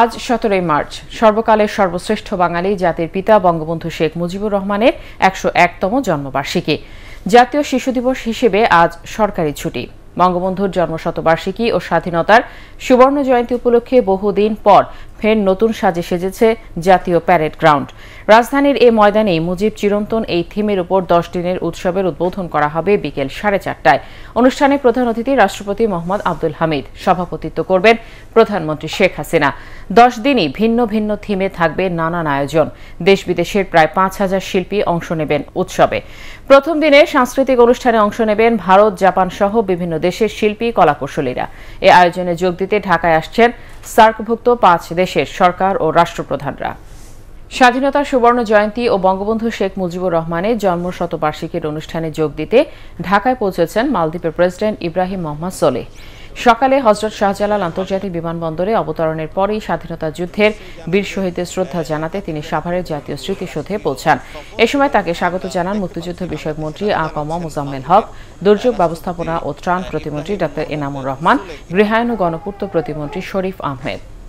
আজ ১৭ মার্চ সর্বকালের সর্বশ্রেষ্ঠ বাঙালি জাতির পিতা বঙ্গবন্ধু শেখ মুজিবুর রহমানের ১০১তম জন্মবার্ষিকী। জাতীয় শিশু দিবস হিসেবে আজ সরকারি ছুটি। বঙ্গবন্ধুর জন্মশতবার্ষিকী ও স্বাধীনতার সুবর্ণ জয়ন্তী উপলক্ষে বহুদিন পর ফের নতুন সাজে সেজেছে জাতীয় প্যারেড গ্রাউন্ড। রাজধানীর এই ময়দানে মুজিব চিরন্তন এই থিমের উপর ১০ দিনের উৎসবের উদ্বোধন করা হবে বিকেল ৪:৩০টায়। অনুষ্ঠানে প্রধান অতিথি রাষ্ট্রপতি মোহাম্মদ আব্দুল হামিদ, সভাপতিত্ব করবেন প্রধানমন্ত্রী শেখ হাসিনা। ১০ দিনই ভিন্ন ভিন্ন থিমে থাকবে নানান আয়োজন। দেশ বিদেশের প্রায় ৫,০০০ শিল্পী অংশ নেবেন উৎসবে। প্রথম দিনে সাংস্কৃতিক অনুষ্ঠানে অংশ নেবেন ভারত, জাপান সহ বিভিন্ন দেশের শিল্পী কলাকুশলীরা। এ আয়োজনে যোগ দিতে ঢাকায় আসছেন সার্কভুক্ত 5 দেশের সরকার ও রাষ্ট্রপ্রধানরা। স্বাধীনতা সুবর্ণ জয়ন্তী ও বঙ্গবন্ধু শেখ মুজিবুর রহমানের জন্মশতবার্ষিকীর অনুষ্ঠানে যোগ দিতে ঢাকায় পৌঁছেছেন মালদ্বীপের প্রেসিডেন্ট ইব্রাহিম মোহাম্মদ সোলেহ। সকালে হযরত শাহজালাল আন্তর্জাতিক বিমানবন্দরে অবতরণের পরেই স্বাধীনতা যুদ্ধের বীর শহীদদের শ্রদ্ধা জানাতে তিনি সাভারের জাতীয় স্মৃতিসৌধে পৌঁছান। এ সময় তাকে স্বাগত জানান মুক্তিযুদ্ধ বিষয়ক মন্ত্রী আকম মোজাম্মেল হক, দুর্যোগ ব্যবস্থাপনা ও ত্রাণ প্রতিমন্ত্রী ডা এনামুর রহমান, গৃহায়ন ও গণপূর্ত প্রতিমন্ত্রী শরীফ আহমেদ।